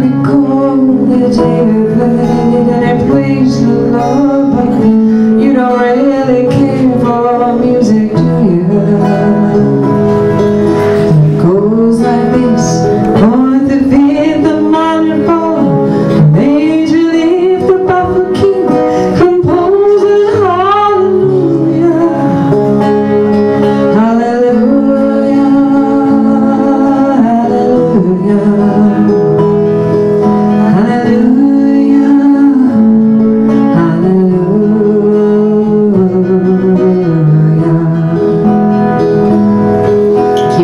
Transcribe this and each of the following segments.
recall the day we played and I placed the love, but you don't really care for music, do you? It goes like this: fourth, the fifth, the minor fall, the major leaf, the buffer king, composer, hallelujah, hallelujah, hallelujah.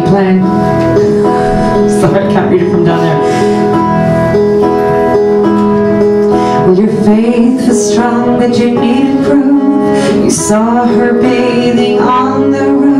Playing. Sorry, I can't read it from down there. Well, your faith was strong, but you needed proof. You saw her bathing on the roof.